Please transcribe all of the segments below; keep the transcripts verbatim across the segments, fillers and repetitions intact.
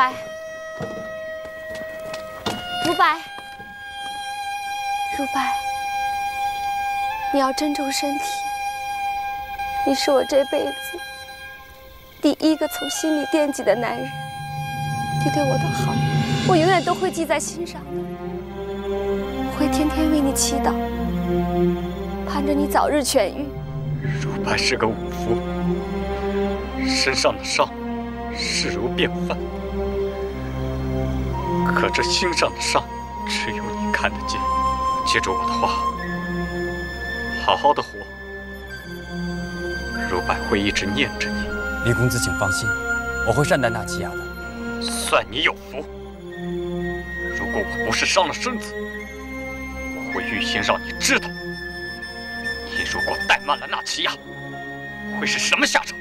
百，五百，如白，你要珍重身体。你是我这辈子第一个从心里惦记的男人，你对我的好，我永远都会记在心上的。我会天天为你祈祷，盼着你早日痊愈。如白是个武夫，身上的伤。 势如便饭，可这心上的伤，只有你看得见。记住我的话，好好的活。如柏会一直念着你。李公子，请放心，我会善待纳吉亚的。算你有福。如果我不是伤了身子，我会预先让你知道，你如果怠慢了纳吉亚，会是什么下场。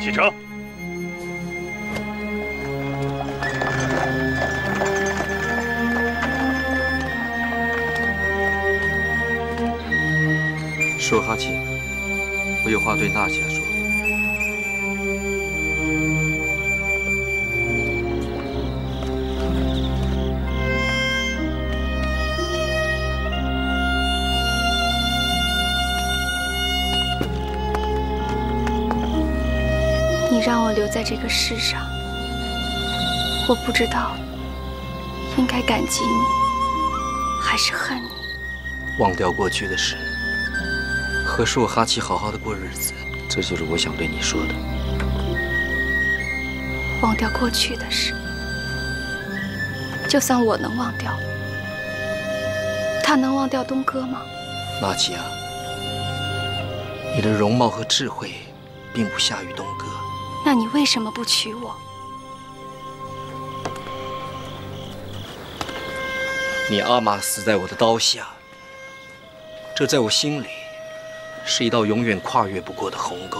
启程。 说哈奇，我有话对纳吉亚说。你让我留在这个世上，我不知道应该感激你，还是恨你。忘掉过去的事。 和舒哈奇好好的过日子，这就是我想对你说的。忘掉过去的事，就算我能忘掉，他能忘掉东哥吗？纳吉亚，你的容貌和智慧并不下于东哥。那你为什么不娶我？你阿玛死在我的刀下，这在我心里。 是一道永远跨越不过的鸿沟。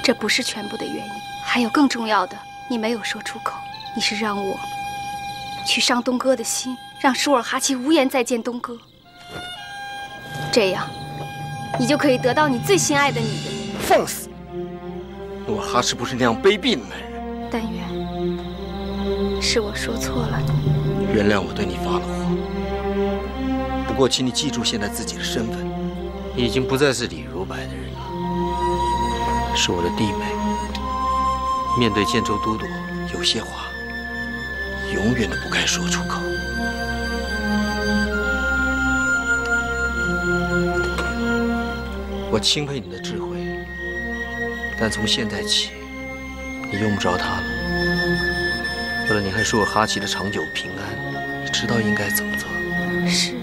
这不是全部的原因，还有更重要的，你没有说出口。你是让我去伤东哥的心，让舒尔哈奇无颜再见东哥。这样，你就可以得到你最心爱的女人。放肆！努尔哈赤不是那样卑鄙的男人。但愿是我说错了你。原谅我对你发了火。不过，请你记住现在自己的身份。 你已经不再是李如白的人了，是我的弟妹。面对建州都督，有些话永远都不该说出口。我钦佩你的智慧，但从现在起，你用不着它了。为了你和舒尔哈奇的长久平安，你知道应该怎么做。是，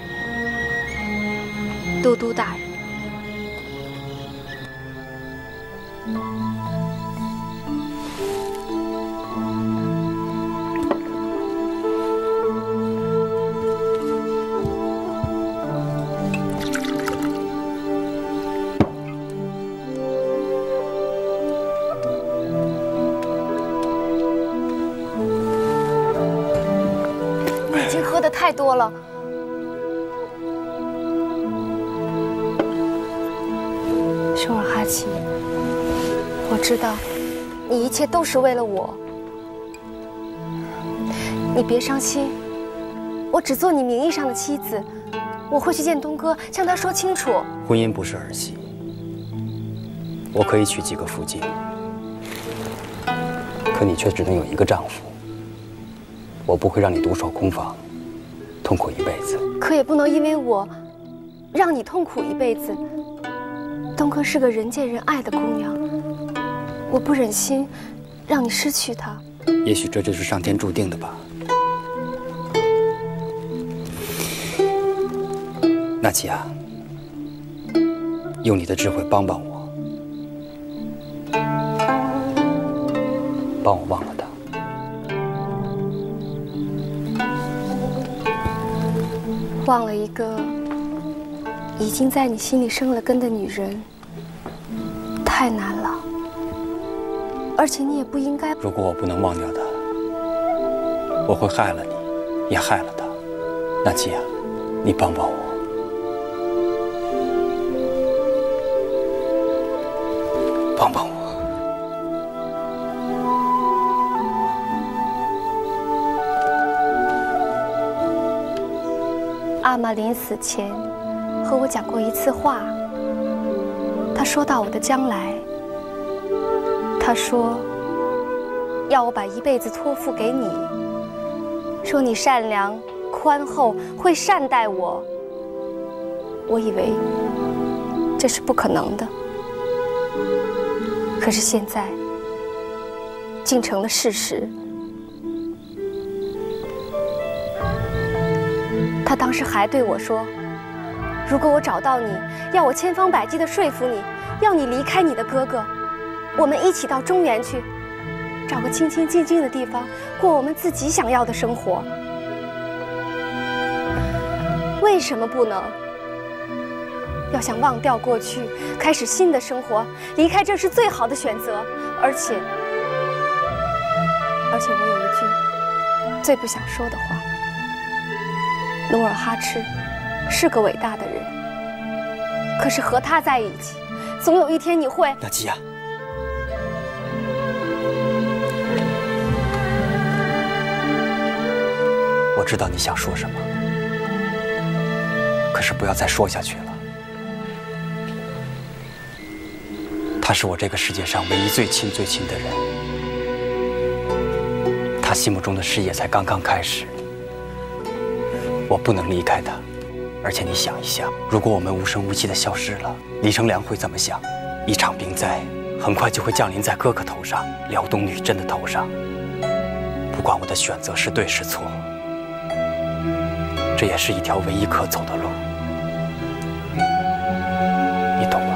都督大人。 太多了，舒尔哈奇，我知道，你一切都是为了我。你别伤心，我只做你名义上的妻子，我会去见东哥，向他说清楚。婚姻不是儿戏，我可以娶几个福晋，可你却只能有一个丈夫。我不会让你独守空房。 痛苦一辈子，可也不能因为我让你痛苦一辈子。东哥是个人见人爱的姑娘，我不忍心让你失去她。也许这就是上天注定的吧。纳吉亚，用你的智慧帮帮我，帮我忘了她。 忘了一个已经在你心里生了根的女人，太难了。而且你也不应该。如果我不能忘掉她，我会害了你，也害了她。纳吉亚，你帮帮我。 帮帮我，妈临死前和我讲过一次话，她说到我的将来，她说要我把一辈子托付给你，说你善良、宽厚，会善待我。我以为这是不可能的，可是现在竟成了事实。 他当时还对我说：“如果我找到你，要我千方百计地说服你，要你离开你的哥哥，我们一起到中原去，找个清清静静的地方，过我们自己想要的生活。为什么不能？要想忘掉过去，开始新的生活，离开这是最好的选择。而且，而且我有一句最不想说的话。” 努尔哈赤是个伟大的人，可是和他在一起，总有一天你会……纳吉亚，我知道你想说什么，可是不要再说下去了。他是我这个世界上唯一最亲最亲的人，他心目中的事业才刚刚开始。 我不能离开他，而且你想一想，如果我们无声无息地消失了，李成梁会怎么想？一场兵灾很快就会降临在哥哥头上，辽东女真的头上。不管我的选择是对是错，这也是一条唯一可走的路，你懂吗？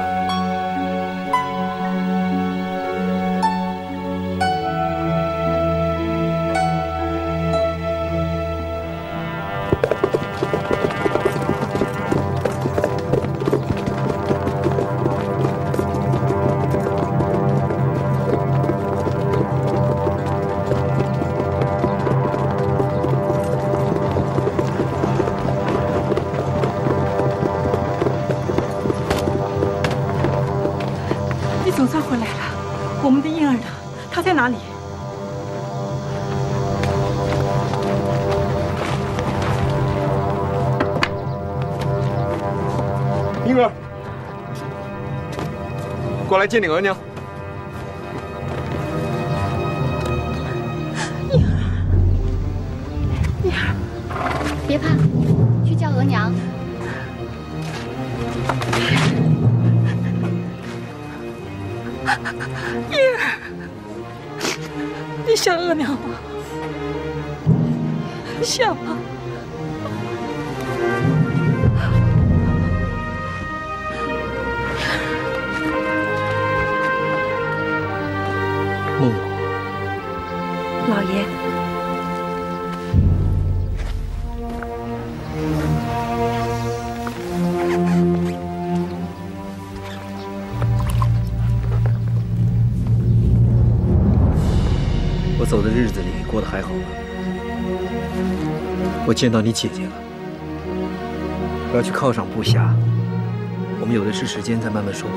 我来接你额娘。宁儿，宁儿，别怕，去叫额娘。宁儿，你想额娘吗？想吗？ 老爷，我走的日子里过得还好吗？我见到你姐姐了，我要去犒赏部下，我们有的是时间再慢慢说话。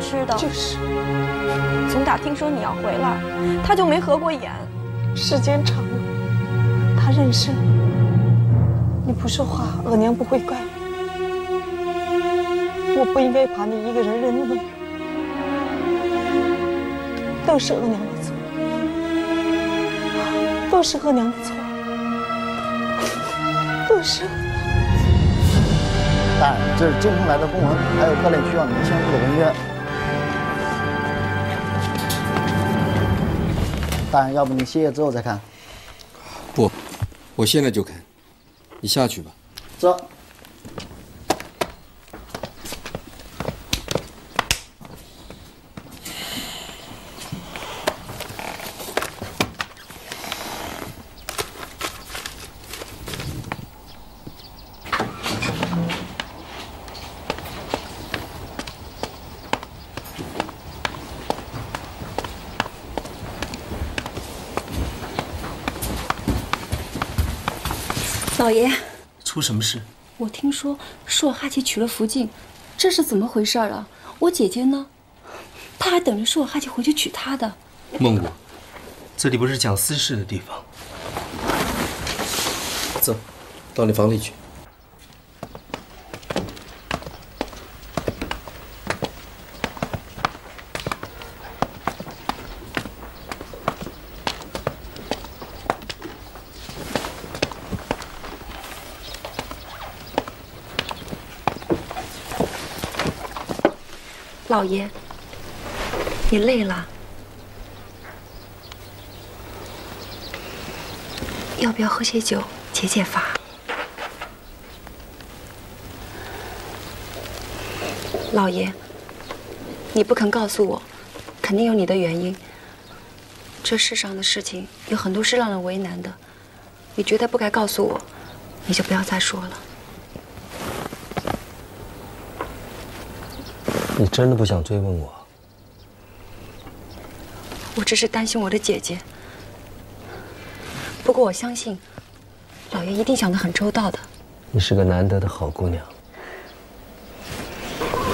吃的就是，总打听说你要回来，他就没合过眼。时间长了，他认生。你不说话，额娘不会怪你。我不应该把你一个人扔那么远，都是额娘的错，都是额娘的错，都是。 但这是京城来的公文，还有各类需要您签署的文约。大人，要不你歇业之后再看？不，我现在就看。你下去吧。走。老爷，出什么事？我听说硕哈奇娶了福晋，这是怎么回事啊？我姐姐呢？她还等着硕哈奇回去娶她的。梦姑，这里不是讲私事的地方。走，到你房里去。老爷，你累了，要不要喝些酒解解乏？老爷，你不肯告诉我，肯定有你的原因。这世上的事情有很多是让人为难的，你觉得不该告诉我，你就不要再说了。 你真的不想追问我？我只是担心我的姐姐。不过我相信，老爷一定想得很周到的。你是个难得的好姑娘。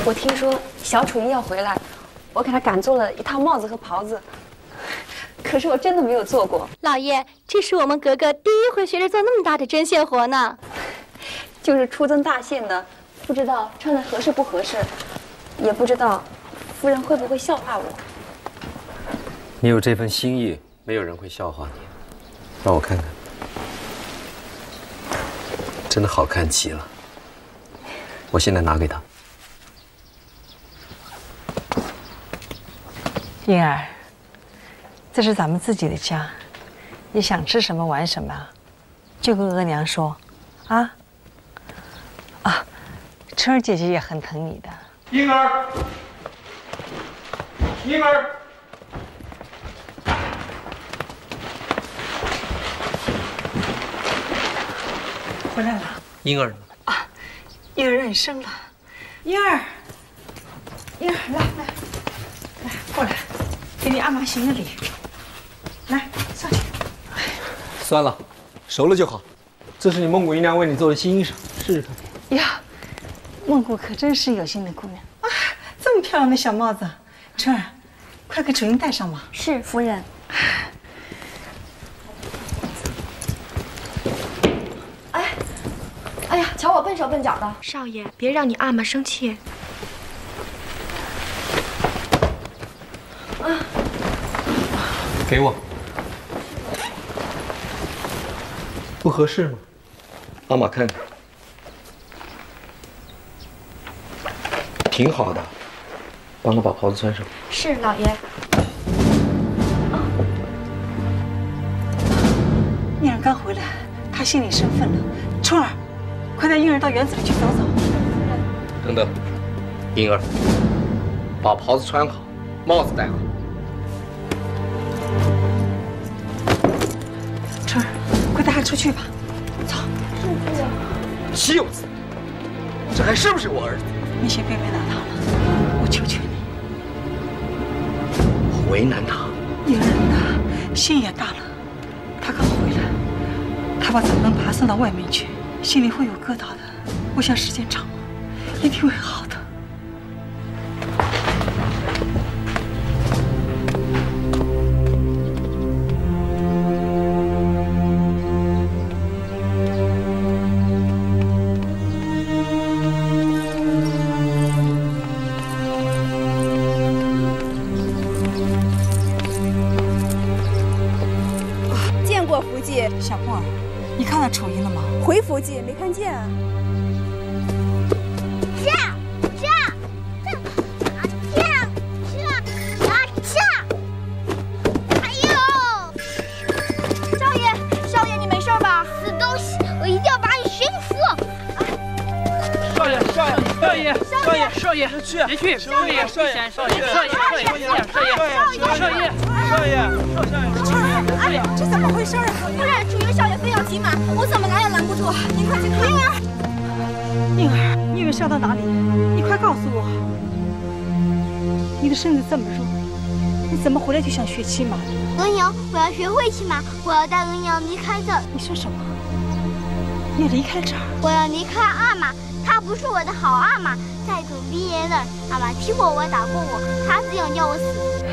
我听说小楚英要回来，我给她赶做了一套帽子和袍子，可是我真的没有做过。老爷，这是我们格格第一回学着做那么大的针线活呢。就是出针大线的，不知道穿的合适不合适。 也不知道，夫人会不会笑话我？你有这份心意，没有人会笑话你。让我看看，真的好看极了。我现在拿给他。英儿，这是咱们自己的家，你想吃什么玩什么，就跟额娘说，啊啊，春儿姐姐也很疼你的。 婴儿，婴儿，回来了。婴儿呢？啊，婴儿让你生了。婴儿，婴儿，来来来，过来，给你阿妈行个礼。来，上去。算了，熟了就好。这是你孟姑姨娘为你做的新衣裳，试试看。呀。 孟姑可真是有心的姑娘啊！这么漂亮的小帽子，春儿，快给楚英戴上吧。是夫人。哎，哎呀，瞧我笨手笨脚的！少爷，别让你阿玛生气。啊！给我。不合适吗？阿玛看看。 挺好的，帮我把袍子穿上。是老爷。宁儿刚回来，她心领神分了。春儿，快带婴儿到园子里去走走。等等，婴儿，把袍子穿好，帽子戴好。春儿，快带她出去吧。走。是夫人。岂有此理！这还是不是我儿子？ 你先别为难他了，我求求你。我为难他？女人呐，心也大了。他刚回来，他把咱们爬送到外面去，心里会有疙瘩的。我想时间长了，一定会好的。小凤儿，你看到楚英了吗？回福晋没看见啊。这这这这这这，还有少爷，少爷，少爷，去，别去，少爷，少爷，少爷，少爷，少爷，少爷，少爷，哎，这怎么回事啊？不然楚云少爷非要骑马，我怎么拦也拦不住。您快去看宁儿，宁儿，你以为杀到哪里？你快告诉我，你的身子这么弱，你怎么回来就想学骑马？额娘，我要学会骑马，我要带额娘离开这。你说什么？你要离开这儿？我要离开阿玛。 他不是我的好阿玛，在主逼人的阿玛踢过我，打过我，他只想叫我死。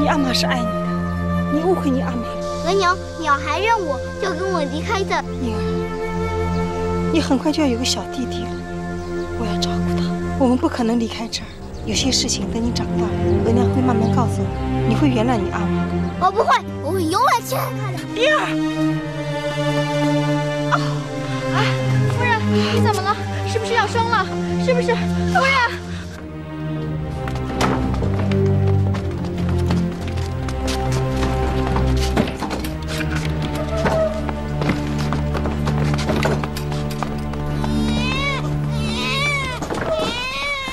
你阿玛是爱你的，你误会你阿玛了。额娘，你要还认我，就跟我离开这。宁儿，你很快就要有个小弟弟了，我要照顾他，我们不可能离开这儿。有些事情等你长大了，额娘会慢慢告诉你，你会原谅你阿玛的。我不会，我会永远去爱他的。宁儿，啊，哎。 你怎么了？是不是要生了？是不是？夫人。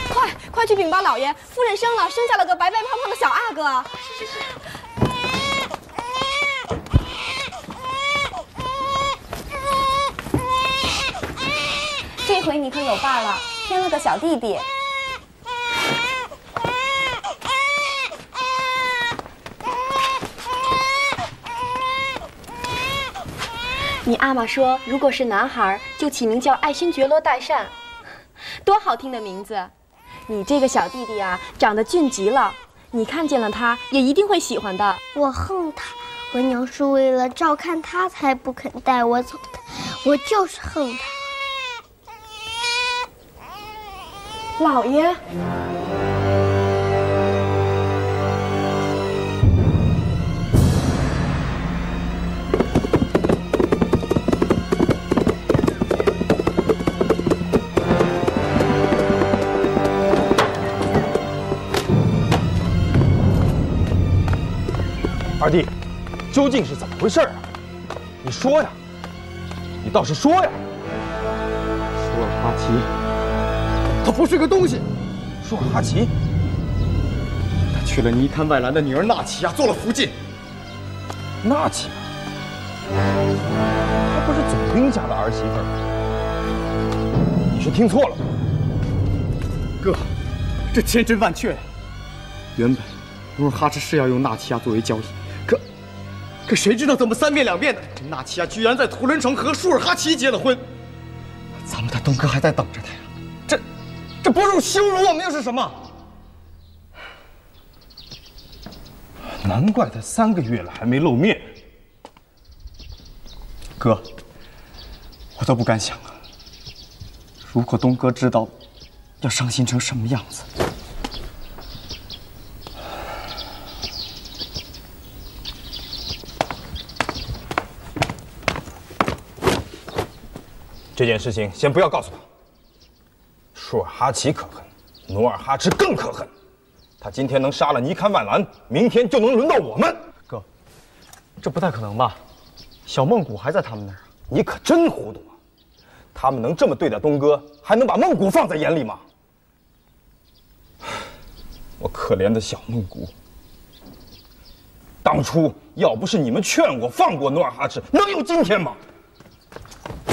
快快去禀报老爷，夫人生了，生下了个白白胖胖的小阿哥。是是是。 这回你可有伴了，添了个小弟弟。你阿玛说，如果是男孩，就起名叫爱新觉罗代善，多好听的名字！你这个小弟弟啊，长得俊极了，你看见了他也一定会喜欢的。我恨他，额娘是为了照看他才不肯带我走的，我就是恨他。 老爷，二弟，究竟是怎么回事啊？你说呀，你倒是说呀！舒尔哈齐。 他不是个东西，舒尔哈齐，他娶了尼堪外兰的女儿纳齐亚，做了福晋。纳齐亚，她不是总兵家的儿媳妇吗？你是听错了，哥，这千真万确呀。原本努尔哈赤是要用纳齐亚作为交易，可可谁知道怎么三变两变的，这纳齐亚居然在图伦城和舒尔哈齐结了婚。咱们的东哥还在等着他呀。 这不是羞辱我们又是什么？难怪他三个月了还没露面。哥，我都不敢想啊，如果东哥知道，要伤心成什么样子。这件事情先不要告诉他。 舒尔哈齐可恨，努尔哈赤更可恨。他今天能杀了尼堪万兰，明天就能轮到我们。哥，这不太可能吧？小梦谷还在他们那儿。你可真糊涂啊！他们能这么对待东哥，还能把梦谷放在眼里吗？我可怜的小梦谷，当初要不是你们劝我放过努尔哈赤，能有今天吗？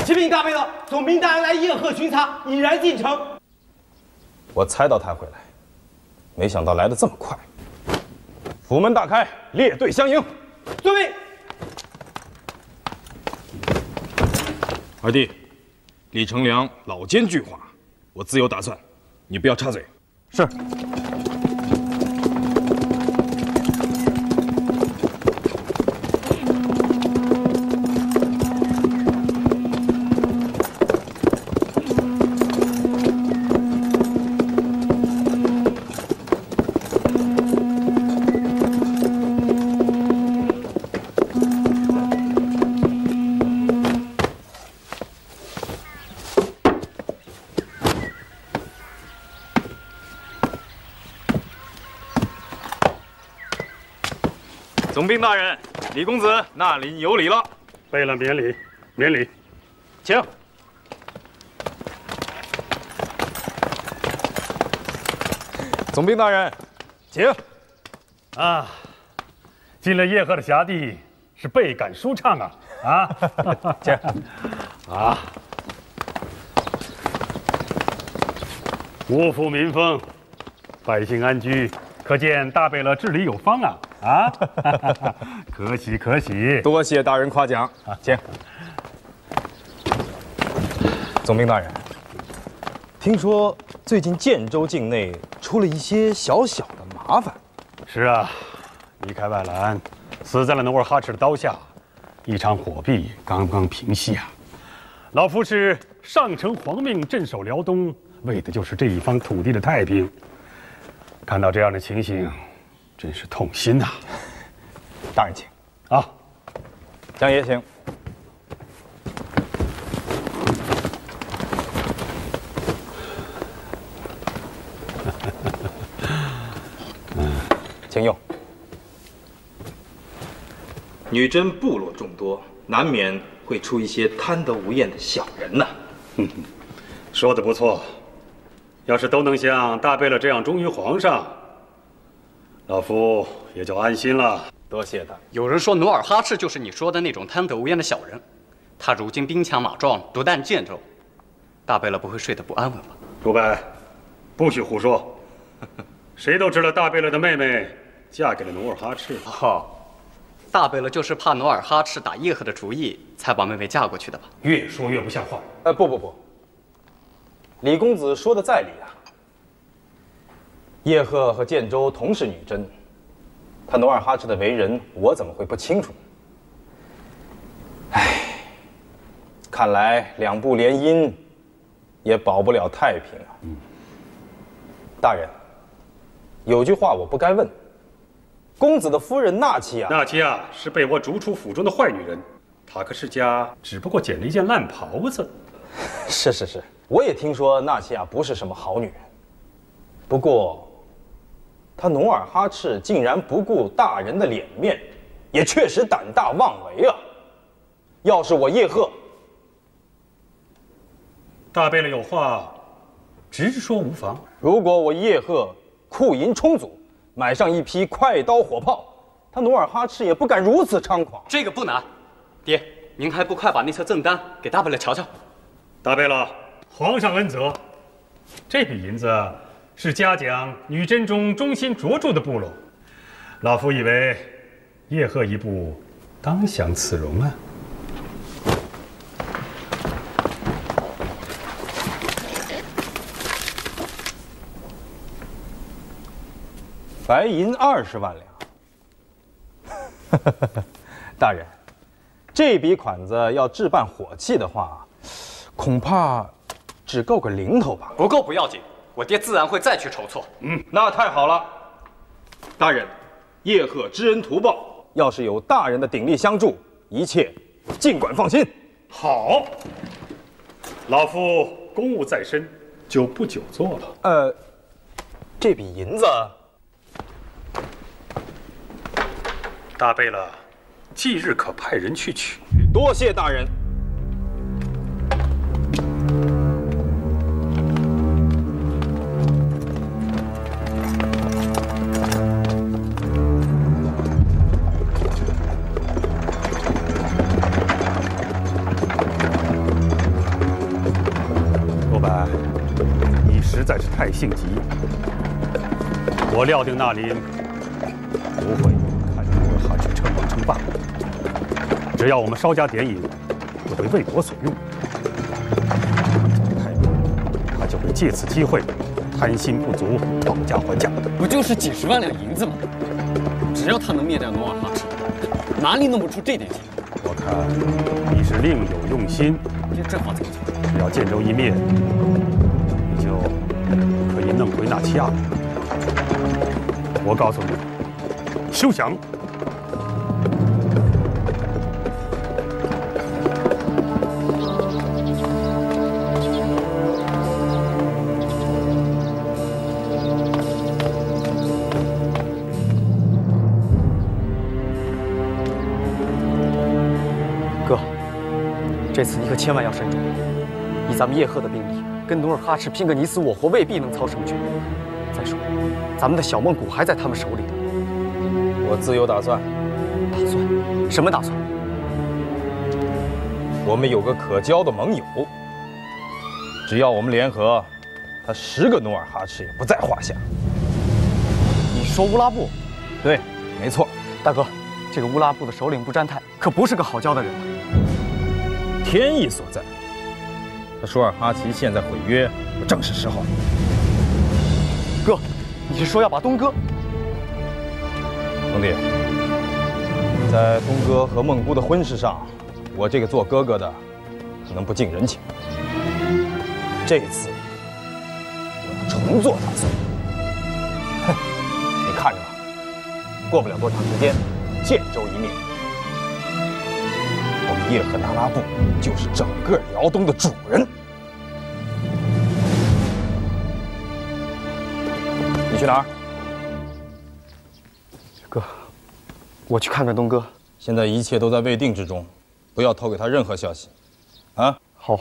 启禀大贝勒，总兵大人来叶赫巡查，已然进城。 我猜到他会来，没想到来得这么快。府门大开，列队相迎。遵命。二弟，李成梁老奸巨猾，我自有打算，你不要插嘴。是。总兵大人，李公子那里有礼了。贝勒免礼，免礼，请。总兵大人，请。啊，进了叶赫的辖地，是倍感舒畅啊！啊，请。啊，国富民丰，百姓安居，可见大贝勒治理有方啊！啊，可喜可喜！多谢大人夸奖。啊，请。总兵大人，听说最近建州境内出了一些小小的麻烦。是啊，离开外兰，死在了努尔哈赤的刀下，一场火币刚刚平息啊。老夫是上承皇命镇守辽东，为的就是这一方土地的太平。看到这样的情形，真是痛心呐、啊。大人请。啊，江爷请。 请用。女真部落众多，难免会出一些贪得无厌的小人呐、啊。说的不错，要是都能像大贝勒这样忠于皇上，老夫也就安心了。多谢他。有人说努尔哈赤就是你说的那种贪得无厌的小人，他如今兵强马壮，独占建州，大贝勒不会睡得不安稳吧？朱白，不许胡说。谁都知道大贝勒的妹妹。 嫁给了努尔哈赤。哦，大贝勒就是怕努尔哈赤打叶赫的主意，才把妹妹嫁过去的吧？越说越不像话。呃，不不不，李公子说的在理啊。叶赫和建州同是女真，他努尔哈赤的为人，我怎么会不清楚呢？唉，看来两部联姻也保不了太平啊。嗯、大人，有句话我不该问。 公子的夫人纳齐亚，纳齐亚是被我逐出府中的坏女人。塔克世家只不过捡了一件烂袍子。是是是，我也听说纳齐亚不是什么好女人。不过，她努尔哈赤竟然不顾大人的脸面，也确实胆大妄为啊！要是我叶赫，大贝勒有话直说无妨。如果我叶赫库银充足。 买上一批快刀火炮，他努尔哈赤也不敢如此猖狂。这个不难，爹，您还不快把那些赠单给大贝勒瞧瞧？大贝勒，皇上恩泽，这笔银子是嘉奖女真中忠心卓著的部落。老夫以为叶赫一部当享此荣啊。白银二十万两，大人，这笔款子要置办火器的话，恐怕只够个零头吧。不够不要紧，我爹自然会再去筹措。嗯，那太好了，大人，叶赫知恩图报，要是有大人的鼎力相助，一切尽管放心。好，老夫公务在身，就不久坐了。呃，这笔银子。 大贝勒，即日可派人去取。多谢大人。罗白，你实在是太性急。我料定那林不会。 罢，只要我们稍加典引，不为为国所用，太弱，他就会借此机会贪心不足，讨价还价。不就是几十万两银子吗？只要他能灭掉努尔哈赤，哪里弄不出这点钱？我看你是另有用心。这话怎么讲？只要建州一灭，你就可以弄回纳齐亚。我告诉你，休想！ 这次你可千万要慎重，以咱们叶赫的兵力，跟努尔哈赤拼个你死我活，未必能操什么局。咱再说，咱们的小梦谷还在他们手里呢。我自有打算。打算？什么打算？我们有个可交的盟友，只要我们联合，他十个努尔哈赤也不在话下。你说乌拉布？对，没错。大哥，这个乌拉布的首领不占泰可不是个好交的人啊。天意所在。 这舒尔哈齐现在毁约，我正是时候。哥，你是说要把东哥？兄弟，在东哥和梦姑的婚事上，我这个做哥哥的可能不近人情。这次我要重做打算。哼，你看着吧，过不了多长时间，建州一灭。 我们叶赫那拉部就是整个辽东的主人。你去哪儿？哥，我去看看东哥。现在一切都在未定之中，不要透给他任何消息，啊？好。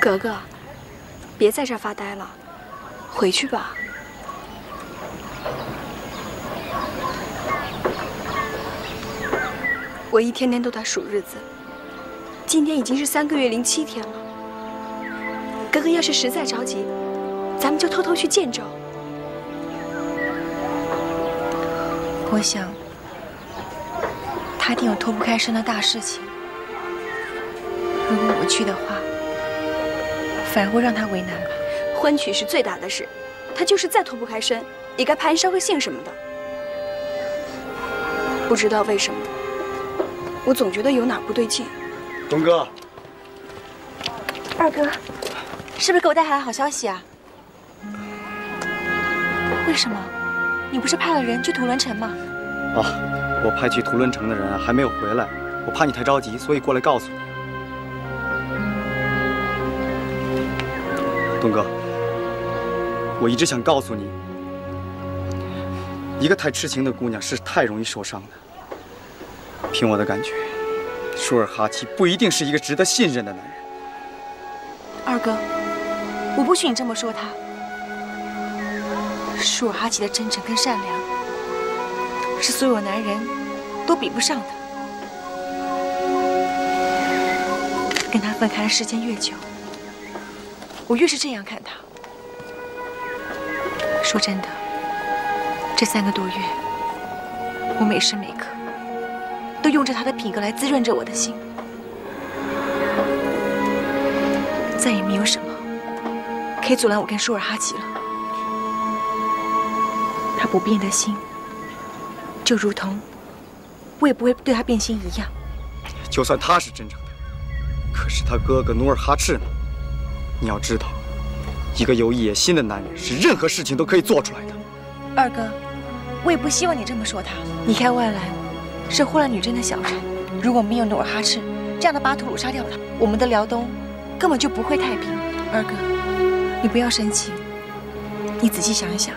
格格，别在这儿发呆了，回去吧。我一天天都在数日子，今天已经是三个月零七天了。格格，要是实在着急，咱们就偷偷去建州。我想，他一定有脱不开身的大事情。如果我去的话。 反而会让他为难吧。婚娶是最大的事，他就是再脱不开身，也该攀捎个信什么的。不知道为什么，我总觉得有哪不对劲。东哥，二哥，是不是给我带来好消息啊？为什么？你不是派了人去图伦城吗？啊，我派去图伦城的人还没有回来，我怕你太着急，所以过来告诉你。 东哥，我一直想告诉你，一个太痴情的姑娘是太容易受伤的。凭我的感觉，舒尔哈齐不一定是一个值得信任的男人。二哥，我不许你这么说他。舒尔哈齐的真诚跟善良，是所有男人都比不上的。跟他分开的时间越久。 我越是这样看他。说真的，这三个多月，我每时每刻都用着他的品格来滋润着我的心，再也没有什么可以阻拦我跟舒尔哈齐了。他不变的心，就如同我也不会对他变心一样。就算他是真诚的，可是他哥哥努尔哈赤呢？ 你要知道，一个有野心的男人是任何事情都可以做出来的。二哥，我也不希望你这么说他。你看外兰是霍乱女真的小人，如果没有努尔哈赤这样的巴图鲁杀掉他，我们的辽东根本就不会太平。二哥，你不要生气，你仔细想一想，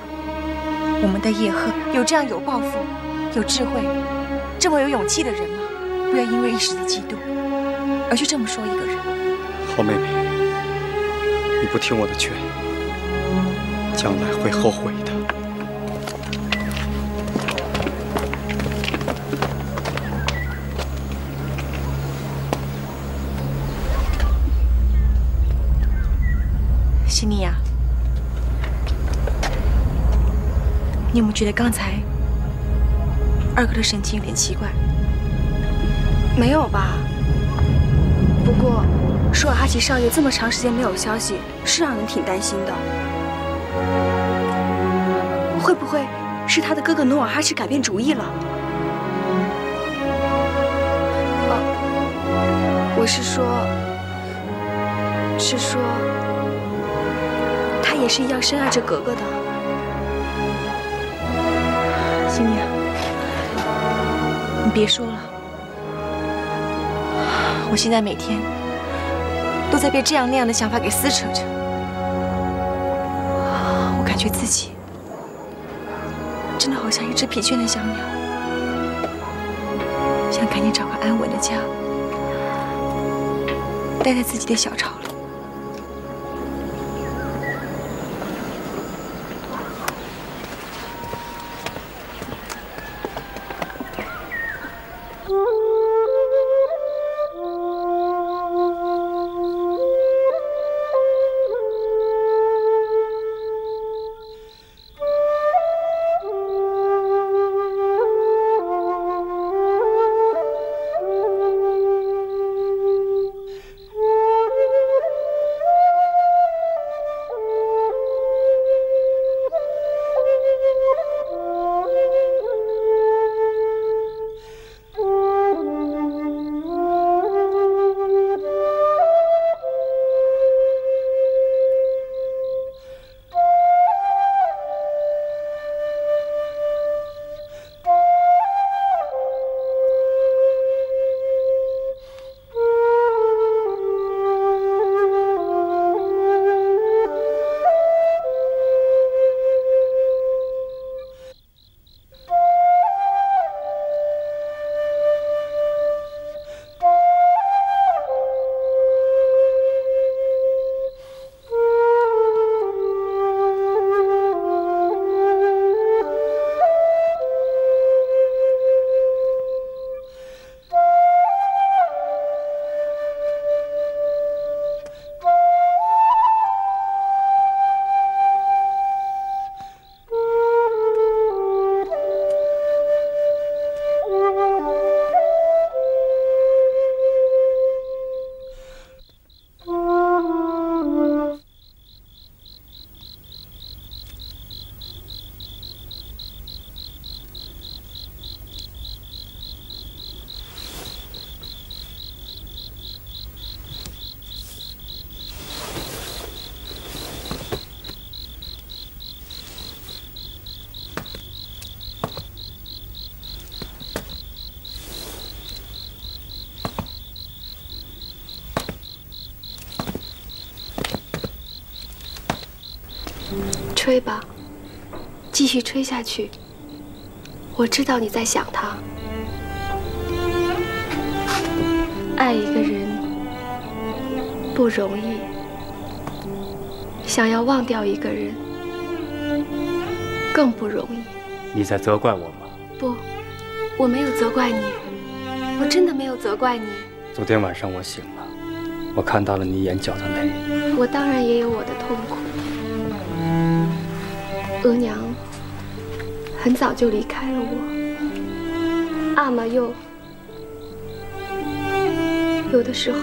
我们的叶赫有这样有抱负、有智慧、这么有勇气的人吗？不要因为一时的嫉妒而去这么说一个人。好妹妹。 你不听我的劝，将来会后悔的。西尼亚，你有没有觉得刚才二哥的神情有点奇怪？没有吧？不过。 舒尔哈齐少爷这么长时间没有消息，是让人挺担心的。会不会是他的哥哥努尔哈赤改变主意了？啊，我是说，是说，他也是一样深爱着格格的。新娘，你别说了，我现在每天。 都在被这样那样的想法给撕扯着。感觉自己真的好像一只疲倦的小鸟，想赶紧找个安稳的家，待在自己的小巢里。 吹吧，继续吹下去。我知道你在想他。爱一个人不容易，想要忘掉一个人更不容易。你在责怪我吗？不，我没有责怪你，我真的没有责怪你。昨天晚上我醒了，我看到了你眼角的泪。我当然也有我的痛苦。 额娘很早就离开了我，阿玛又有的时候，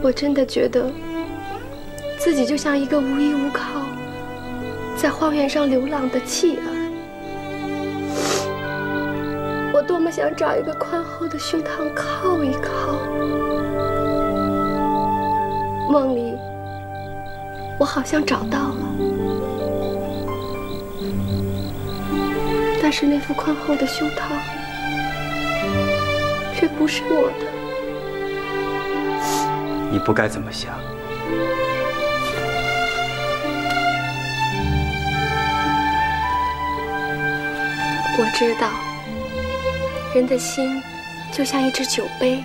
我真的觉得自己就像一个无依无靠，在荒原上流浪的弃儿。我多么想找一个宽厚的胸膛靠一靠，梦里我好像找到了。 但是那副宽厚的胸膛，却不是我的。你不该这么想。我知道，人的心就像一只酒杯，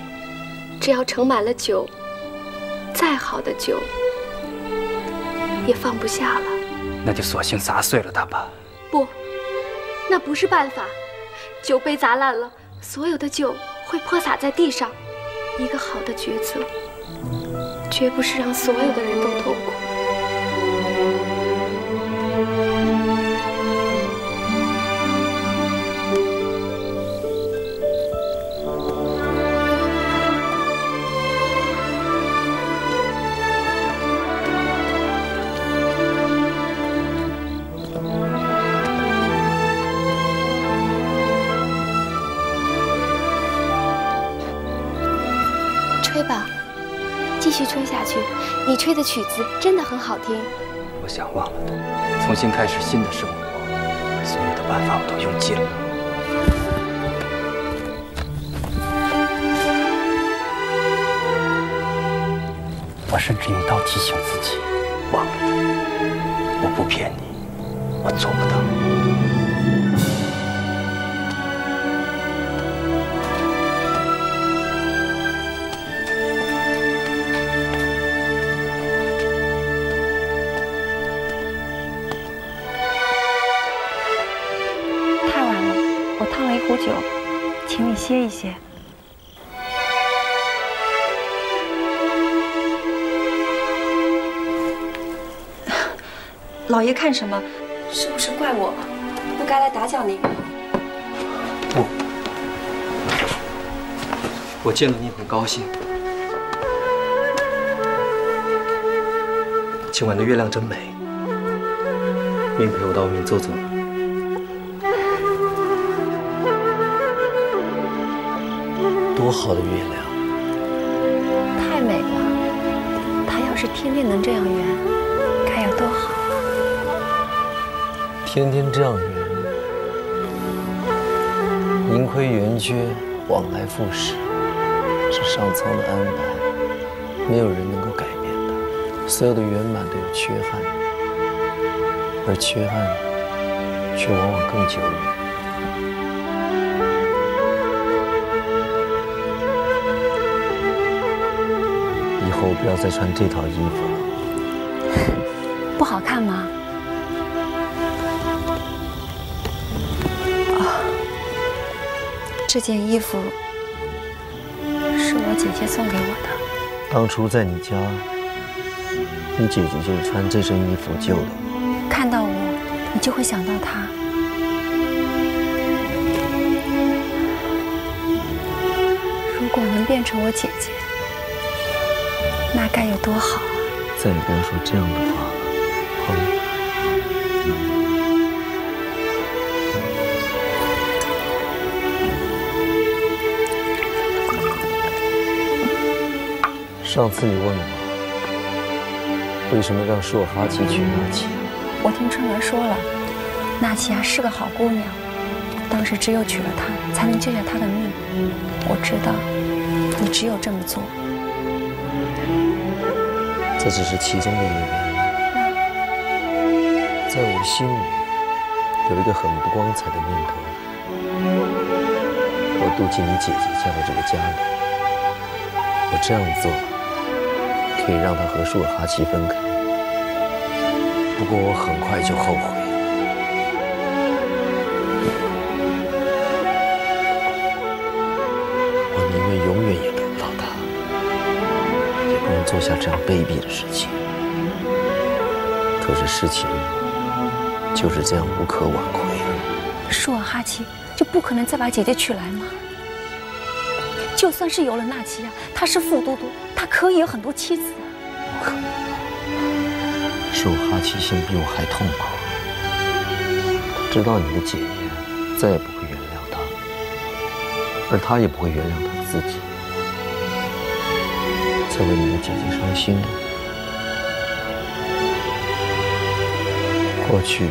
只要盛满了酒，再好的酒也放不下了。那就索性砸碎了它吧。不。 那不是办法，酒杯砸烂了，所有的酒会泼洒在地上。一个好的抉择，绝不是让所有的人都痛苦。你吹的曲子真的很好听。我想忘了它，重新开始新的生活。所有的办法我都用尽了。我甚至用刀提醒自己忘了它。我不骗你，我做不到。 壶酒，请你歇一歇。老爷看什么？是不是怪我不该来打搅您？不，我见了你很高兴。今晚的月亮真美，您陪我到外面走走。 多好的月亮！太美了，它要是天天能这样圆，该有多好啊！天天这样圆，盈亏圆缺，往来复始，是上苍的安排，没有人能够改变的。所有的圆满都有缺憾，而缺憾却往往更久远。 我不要再穿这套衣服了，不好看吗？哦，这件衣服是我姐姐送给我的。当初在你家，你姐姐就是穿这身衣服救的我。看到我，你就会想到她。如果能变成我姐姐。 那该有多好啊！再也不要说这样的话了，好吗？上次你问我为什么让舒尔哈齐娶纳奇亚，我听春儿说了，纳奇亚是个好姑娘，当时只有娶了她才能救下她的命。我知道，你只有这么做。 这只是其中的一个原因，在我的心里有一个很不光彩的念头，我妒忌你姐姐嫁到这个家里，我这样做可以让她和舒尔哈齐分开，不过我很快就后悔。 做下这样卑鄙的事情，可是事情就是这样无可挽回。舒尔哈齐就不可能再把姐姐娶来吗？就算是有了纳奇亚，他是富都督，他可以有很多妻子啊。不可能！舒尔哈齐心比我还痛苦，知道你的姐姐再也不会原谅他，而他也不会原谅他自己。 在为你的姐姐伤心了。过去，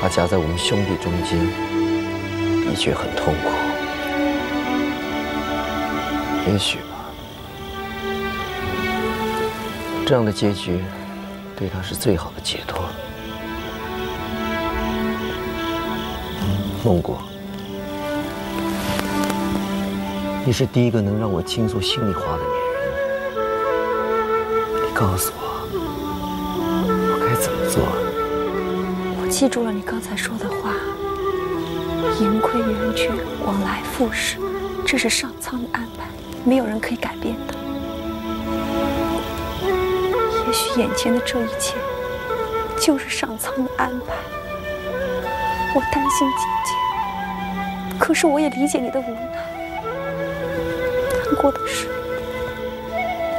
她夹在我们兄弟中间，的确很痛苦。也许吧，这样的结局，对她是最好的解脱。孟果。 你是第一个能让我倾诉心里话的女人，你告诉我，我该怎么做？我记住了你刚才说的话，盈亏圆缺，往来复始，这是上苍的安排，没有人可以改变的。也许眼前的这一切，就是上苍的安排。我担心姐姐，可是我也理解你的无奈。 难过的是，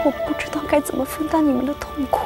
我不知道该怎么分担你们的痛苦。